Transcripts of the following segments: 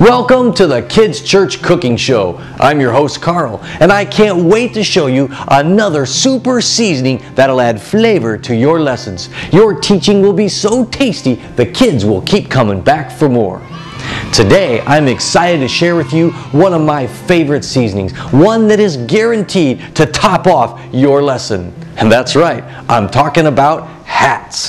Welcome to the Kids Church Cooking Show. I'm your host Carl, and I can't wait to show you another super seasoning that'll add flavor to your lessons. Your teaching will be so tasty, the kids will keep coming back for more. Today, I'm excited to share with you one of my favorite seasonings, one that is guaranteed to top off your lesson. And that's right, I'm talking about hats.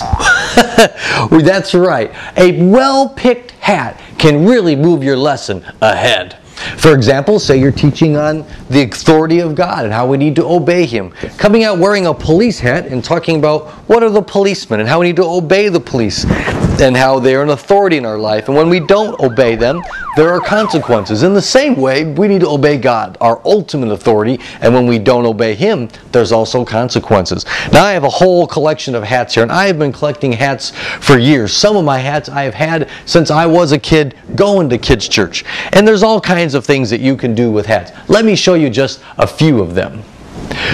That's right, a well-picked hat can really move your lesson ahead. For example, say you're teaching on the authority of God and how we need to obey Him. Coming out wearing a police hat and talking about what are the policemen and how we need to obey the police and how they're an authority in our life. And when we don't obey them, there are consequences. In the same way, we need to obey God, our ultimate authority, and when we don't obey Him, there's also consequences. Now, I have a whole collection of hats here, and I have been collecting hats for years. Some of my hats I have had since I was a kid going to Kids Church. And there's all kinds of things that you can do with hats. Let me show you just a few of them.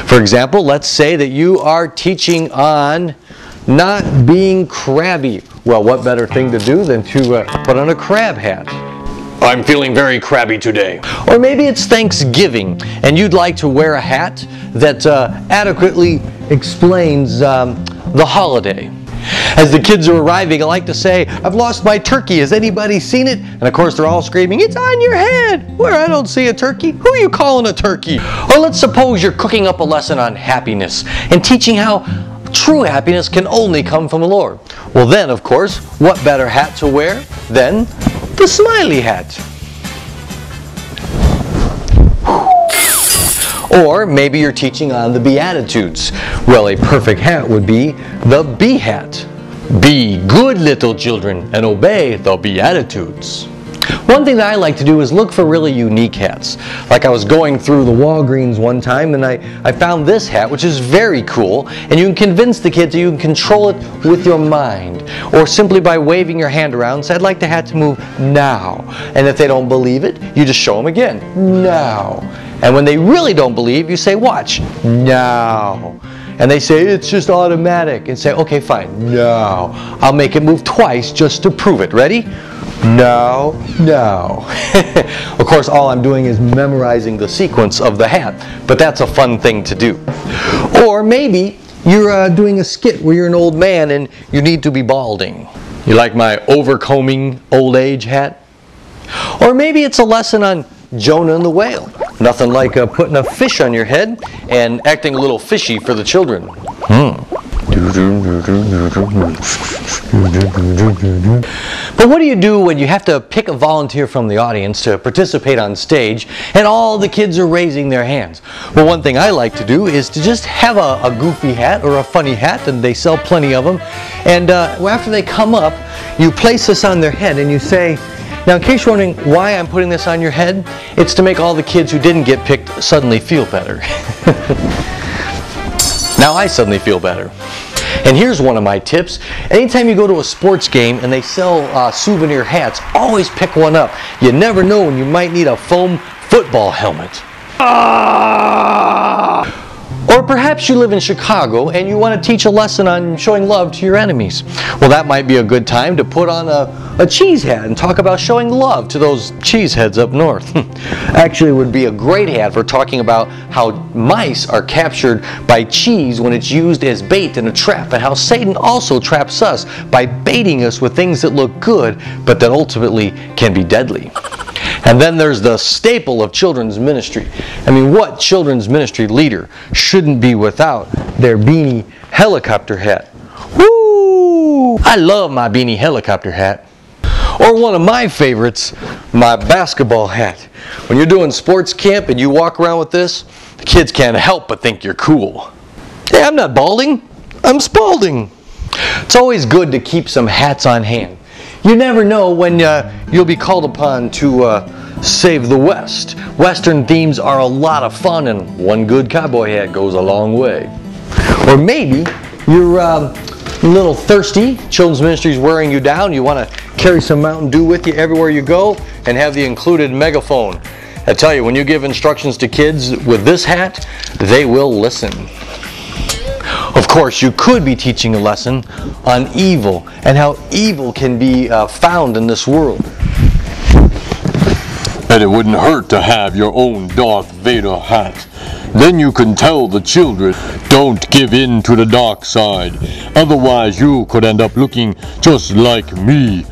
For example, let's say that you are teaching on not being crabby. Well, what better thing to do than to put on a crab hat? I'm feeling very crabby today. Or maybe it's Thanksgiving and you'd like to wear a hat that adequately explains the holiday. As the kids are arriving, I like to say, "I've lost my turkey. Has anybody seen it?" And of course, they're all screaming, "It's on your head!" "Where? I don't see a turkey." "Who are you calling a turkey?" Or let's suppose you're cooking up a lesson on happiness and teaching how true happiness can only come from the Lord. Well then, of course, what better hat to wear than the smiley hat? Or maybe you're teaching on the Beatitudes. Well, a perfect hat would be the B hat. Be good little children and obey the Beatitudes. One thing that I like to do is look for really unique hats. Like I was going through the Walgreens one time and I found this hat, which is very cool, and you can convince the kids that you can control it with your mind or simply by waving your hand around and say, "I'd like the hat to move now." And if they don't believe it, you just show them again, "Now." And when they really don't believe, you say, "Watch, now." And they say, "It's just automatic." And say, "Okay, fine, now. I'll make it move twice just to prove it. Ready? Now, now." Of course, all I'm doing is memorizing the sequence of the hat, but that's a fun thing to do. Or maybe you're doing a skit where you're an old man and you need to be balding. You like my overcombing old age hat? Or maybe it's a lesson on Jonah and the whale. Nothing like putting a fish on your head and acting a little fishy for the children. But what do you do when you have to pick a volunteer from the audience to participate on stage and all the kids are raising their hands? Well, one thing I like to do is to just have a goofy hat or a funny hat, and they sell plenty of them. And after they come up, you place this on their head and you say, "Now, in case you're wondering why I'm putting this on your head, it's to make all the kids who didn't get picked suddenly feel better." Now I suddenly feel better. And here's one of my tips. Anytime you go to a sports game and they sell souvenir hats, always pick one up. You never know when you might need a foam football helmet. Ah! Or perhaps you live in Chicago and you want to teach a lesson on showing love to your enemies. Well, that might be a good time to put on a cheese hat and talk about showing love to those cheese heads up north. Actually, it would be a great hat for talking about how mice are captured by cheese when it's used as bait in a trap, and how Satan also traps us by baiting us with things that look good but that ultimately can be deadly. And then there's the staple of children's ministry. I mean, what children's ministry leader shouldn't be without their beanie helicopter hat? Woo! I love my beanie helicopter hat. Or one of my favorites, my basketball hat. When you're doing sports camp and you walk around with this, the kids can't help but think you're cool. Hey, I'm not balding, I'm Spalding. It's always good to keep some hats on hand. You never know when you'll be called upon to save the West. Western themes are a lot of fun, and one good cowboy hat goes a long way. Or maybe you're a little thirsty, children's ministry is wearing you down, you want to carry some Mountain Dew with you everywhere you go, and have the included megaphone. I tell you, when you give instructions to kids with this hat, they will listen. Of course, you could be teaching a lesson on evil and how evil can be found in this world. And it wouldn't hurt to have your own Darth Vader hat. Then you can tell the children, don't give in to the dark side. Otherwise, you could end up looking just like me.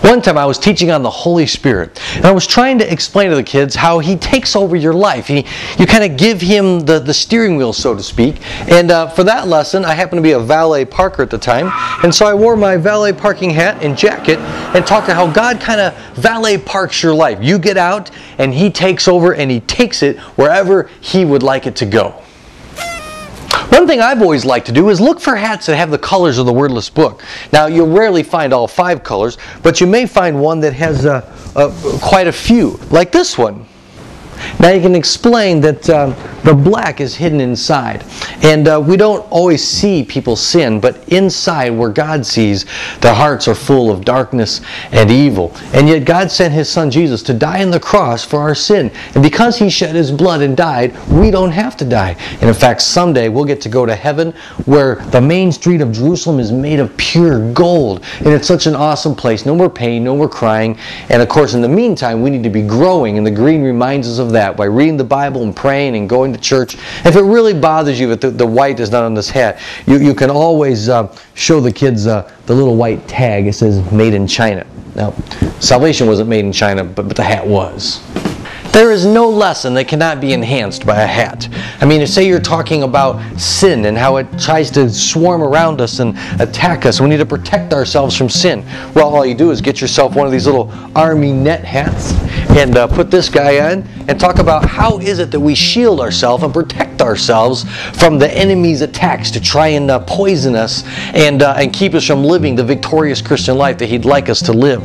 One time I was teaching on the Holy Spirit, and I was trying to explain to the kids how He takes over your life. You kind of give Him the steering wheel, so to speak. And for that lesson, I happened to be a valet parker at the time, and so I wore my valet parking hat and jacket and talked to how God kind of valet parks your life. You get out, and He takes over, and He takes it wherever He would like it to go. One thing I've always liked to do is look for hats that have the colors of the Wordless Book. Now, you'll rarely find all 5 colors, but you may find one that has quite a few, like this one. Now, you can explain that the black is hidden inside. And we don't always see people sin, but inside where God sees, their hearts are full of darkness and evil. And yet God sent His Son Jesus to die on the cross for our sin. And because He shed His blood and died, we don't have to die. And in fact, someday we'll get to go to heaven where the main street of Jerusalem is made of pure gold. And it's such an awesome place. No more pain, no more crying. And of course, in the meantime, we need to be growing. And the green reminds us of that by reading the Bible and praying and going to church. If it really bothers you that the white is not on this hat, you can always show the kids the little white tag. It says made in China. Now, salvation wasn't made in China, but the hat was. There is no lesson that cannot be enhanced by a hat. I mean, say you're talking about sin and how it tries to swarm around us and attack us. We need to protect ourselves from sin. Well, all you do is get yourself one of these little army net hats and put this guy on and talk about how is it that we shield ourselves and protect ourselves from the enemy's attacks to try and poison us and keep us from living the victorious Christian life that he'd like us to live.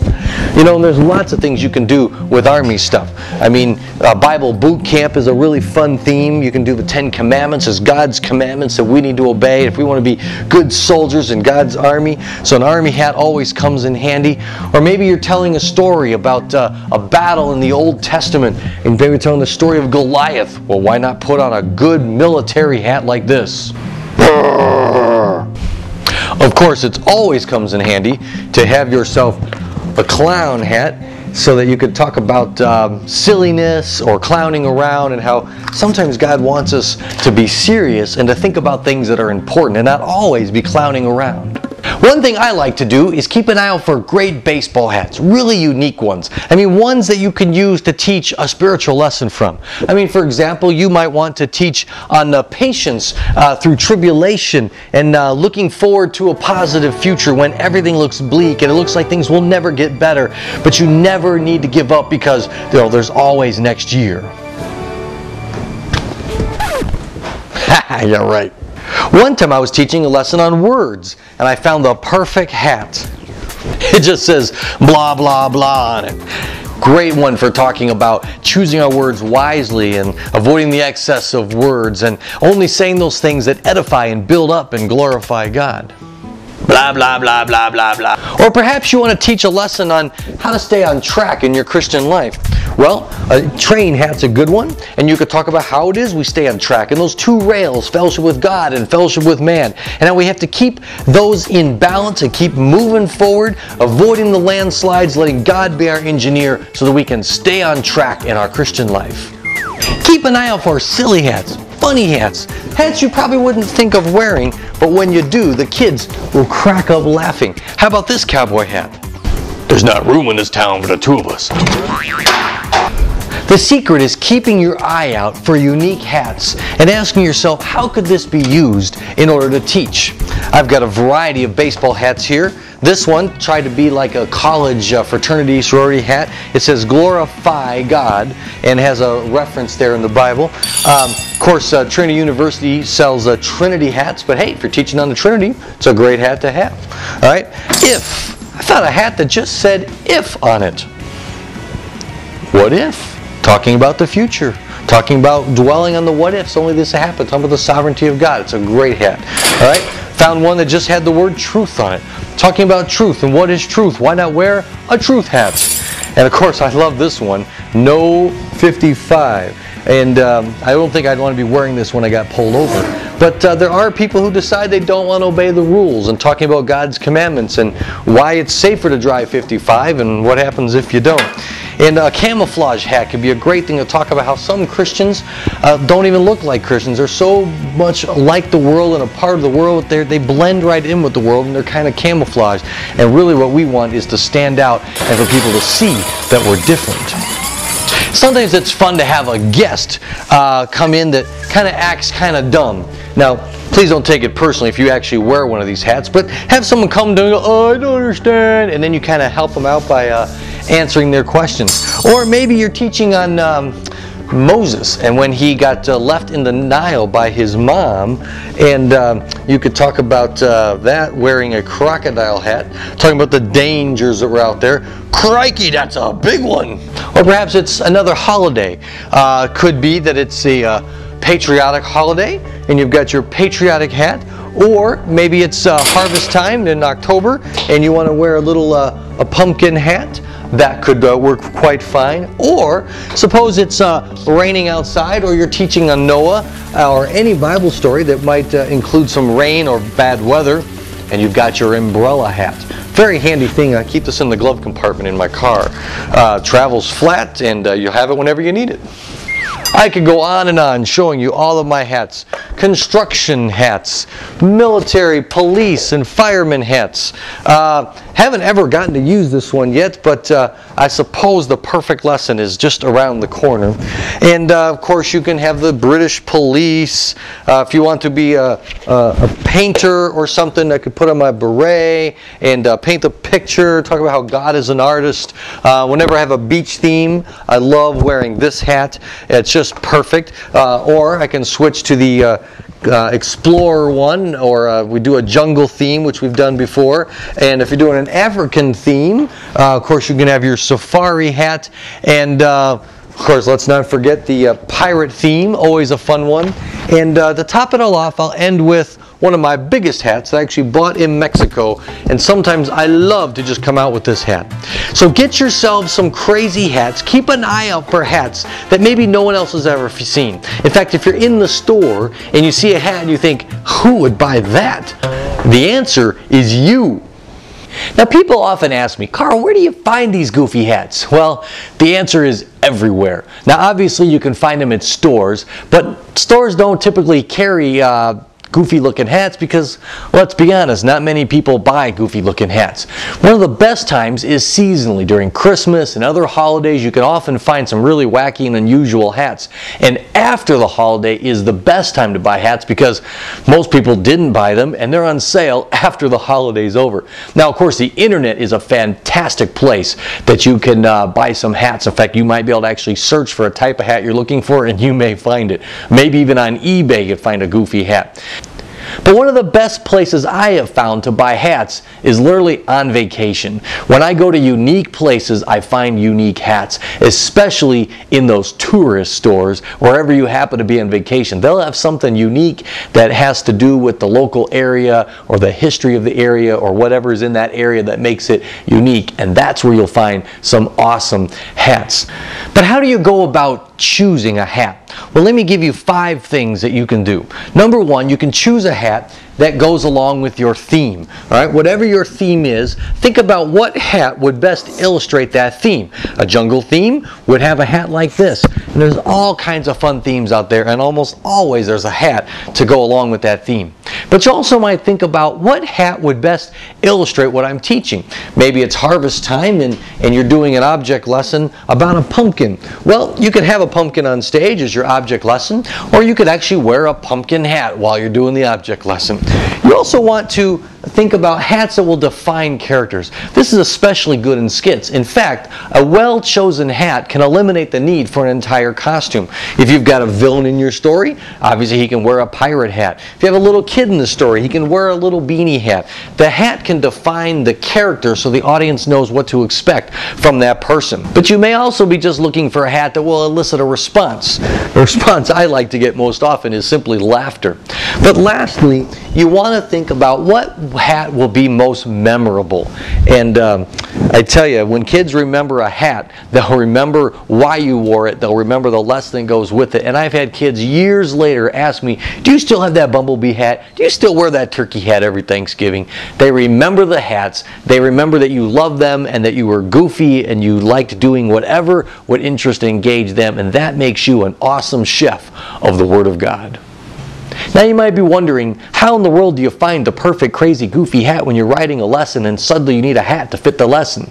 You know, and there's lots of things you can do with army stuff. I mean, Bible boot camp is a really fun theme. You can do the 10 commandments as God's commandments that we need to obey if we want to be good soldiers in God's army. So an army hat always comes in handy. Or maybe you're telling a story about a battle in the Old Testament and maybe telling the story of Goliath. Well, why not put on a good military hat like this? Of course, it always comes in handy to have yourself a clown hat, so that you could talk about silliness or clowning around and how sometimes God wants us to be serious and to think about things that are important and not always be clowning around. One thing I like to do is keep an eye out for great baseball hats, really unique ones. I mean, ones that you can use to teach a spiritual lesson from. I mean, for example, you might want to teach on patience through tribulation and looking forward to a positive future when everything looks bleak and it looks like things will never get better. But you never need to give up because, you know, there's always next year. You're right. One time I was teaching a lesson on words, and I found the perfect hat. It just says blah, blah, blah on it. Great one for talking about choosing our words wisely and avoiding the excess of words and only saying those things that edify and build up and glorify God. Blah, blah, blah, blah, blah, blah. Or perhaps you want to teach a lesson on how to stay on track in your Christian life. Well, a train hat's a good one, and you could talk about how it is we stay on track and those two rails, fellowship with God and fellowship with man, and how we have to keep those in balance and keep moving forward, avoiding the landslides, letting God be our engineer so that we can stay on track in our Christian life. Keep an eye out for silly hats, funny hats, hats you probably wouldn't think of wearing, but when you do, the kids will crack up laughing. How about this cowboy hat? There's not room in this town for the two of us. The secret is keeping your eye out for unique hats and asking yourself, how could this be used in order to teach? I've got a variety of baseball hats here. This one tried to be like a college fraternity sorority hat. It says glorify God and has a reference there in the Bible. Of course, Trinity University sells Trinity hats, but hey, if you're teaching on the Trinity, it's a great hat to have. All right, if. I found a hat that just said if on it. What if? Talking about the future. Talking about dwelling on the what ifs. Only this happened. Talking about the sovereignty of God. It's a great hat. All right. Found one that just had the word truth on it. talking about truth and what is truth. Why not wear a truth hat? And of course, I love this one, No 55. And I don't think I'd want to be wearing this when I got pulled over. But there are people who decide they don't want to obey the rules, and talking about God's commandments and why it's safer to drive 55 and what happens if you don't. And a camouflage hat could be a great thing to talk about how some Christians don't even look like Christians. They're so much like the world and a part of the world, they blend right in with the world and they're kind of camouflaged. And really what we want is to stand out and for people to see that we're different. Sometimes it's fun to have a guest come in that kind of acts kind of dumb. Now, please don't take it personally if you actually wear one of these hats, but have someone come to and go, "Oh, I don't understand," and then you kind of help them out by answering their questions. Or maybe you're teaching on Moses and when he got left in the Nile by his mom, and you could talk about that, wearing a crocodile hat, talking about the dangers that were out there. Crikey, that's a big one! Or perhaps it's another holiday. Could be that it's a patriotic holiday and you've got your patriotic hat, or maybe it's harvest time in October and you want to wear a little a pumpkin hat. That could work quite fine. Or suppose it's raining outside, or you're teaching on Noah or any Bible story that might include some rain or bad weather, and you've got your umbrella hat. Very handy thing. I keep this in the glove compartment in my car. Travels flat, and you'll have it whenever you need it. I could go on and on showing you all of my hats. Construction hats, military, police, and fireman hats. Haven't ever gotten to use this one yet, but I suppose the perfect lesson is just around the corner. And of course you can have the British police. If you want to be a painter or something, I could put on my beret and paint the picture, talk about how God is an artist. Whenever I have a beach theme, I love wearing this hat. It's just perfect. Or I can switch to the explorer one, or we do a jungle theme, which we've done before. And if you're doing an African theme, of course you can have your safari hat, and of course let's not forget the pirate theme, always a fun one. And to top it all off, I'll end with one of my biggest hats that I actually bought in Mexico, and sometimes I love to just come out with this hat. So get yourself some crazy hats. Keep an eye out for hats that maybe no one else has ever seen. In fact, if you're in the store and you see a hat and you think, who would buy that? The answer is you. Now, people often ask me, Carl, where do you find these goofy hats? Well, the answer is everywhere. Now, obviously you can find them at stores, but stores don't typically carry goofy looking hats because, let's be honest, not many people buy goofy looking hats. One of the best times is seasonally. During Christmas and other holidays, you can often find some really wacky and unusual hats. And after the holiday is the best time to buy hats because most people didn't buy them and they're on sale after the holiday's over. Now, of course, the internet is a fantastic place that you can buy some hats. In fact, you might be able to actually search for a type of hat you're looking for and you may find it. Maybe even on eBay you'd find a goofy hat. But one of the best places I have found to buy hats is literally on vacation. When I go to unique places, I find unique hats, especially in those tourist stores. Wherever you happen to be on vacation, they'll have something unique that has to do with the local area or the history of the area or whatever is in that area that makes it unique. And that's where you'll find some awesome hats. But how do you go about choosing a hat? Well, let me give you 5 things that you can do. Number one, you can choose a hat that goes along with your theme. All right, whatever your theme is, think about what hat would best illustrate that theme. A jungle theme would have a hat like this. And there's all kinds of fun themes out there, and almost always there's a hat to go along with that theme. But you also might think about what hat would best illustrate what I'm teaching. Maybe it's harvest time and you're doing an object lesson about a pumpkin. Well, you could have a pumpkin on stage as your object lesson, or you could actually wear a pumpkin hat while you're doing the object lesson. You also want to think about hats that will define characters. This is especially good in skits. In fact, a well-chosen hat can eliminate the need for an entire costume. If you've got a villain in your story, obviously he can wear a pirate hat. If you have a little kid in the story, he can wear a little beanie hat. The hat can define the character so the audience knows what to expect from that person. But you may also be just looking for a hat that will elicit a response. The response I like to get most often is simply laughter. But lastly, you want to think about what hat will be most memorable. And I tell you, when kids remember a hat, they'll remember why you wore it. They'll remember the lesson that goes with it. And I've had kids years later ask me, do you still have that bumblebee hat? Do you still wear that turkey hat every Thanksgiving? They remember the hats. They remember that you loved them and that you were goofy and you liked doing whatever would interest and engage them. And that makes you an awesome chef of the Word of God. Now you might be wondering, how in the world do you find the perfect, crazy, goofy hat when you're writing a lesson and suddenly you need a hat to fit the lesson?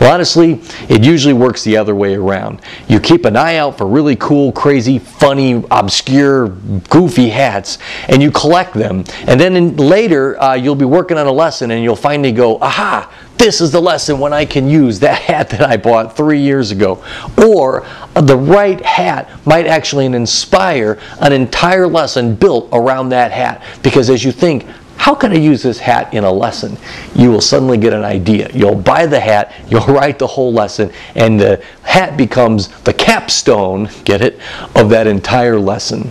Well, honestly, it usually works the other way around. You keep an eye out for really cool, crazy, funny, obscure, goofy hats, and you collect them. And then later, you'll be working on a lesson and you'll finally go, aha! This is the lesson when I can use that hat that I bought 3 years ago. Or the right hat might actually inspire an entire lesson built around that hat. Because as you think, how can I use this hat in a lesson? You will suddenly get an idea. You'll buy the hat, you'll write the whole lesson, and the hat becomes the capstone, get it, of that entire lesson.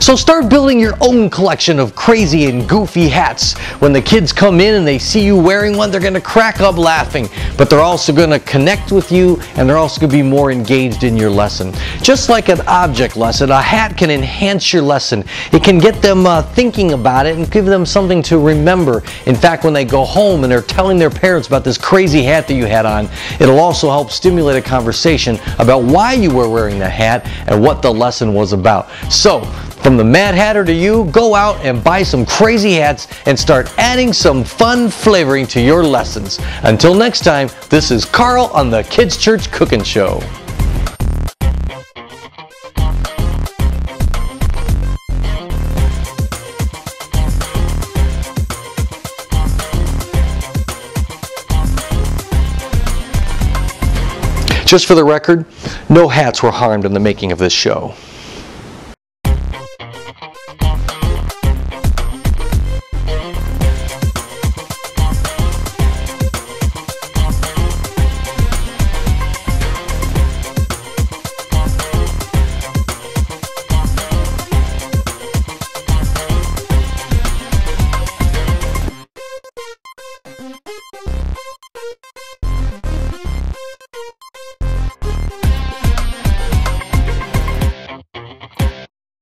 So start building your own collection of crazy and goofy hats. When the kids come in and they see you wearing one, they're going to crack up laughing, but they're also going to connect with you, and they're also going to be more engaged in your lesson. Just like an object lesson, a hat can enhance your lesson. It can get them thinking about it and give them something to remember. In fact, when they go home and they're telling their parents about this crazy hat that you had on, it'll also help stimulate a conversation about why you were wearing the hat and what the lesson was about. So, from the Mad Hatter to you, go out and buy some crazy hats and start adding some fun flavoring to your lessons. Until next time, this is Carl on the Kids Church Cooking Show. Just for the record, no hats were harmed in the making of this show.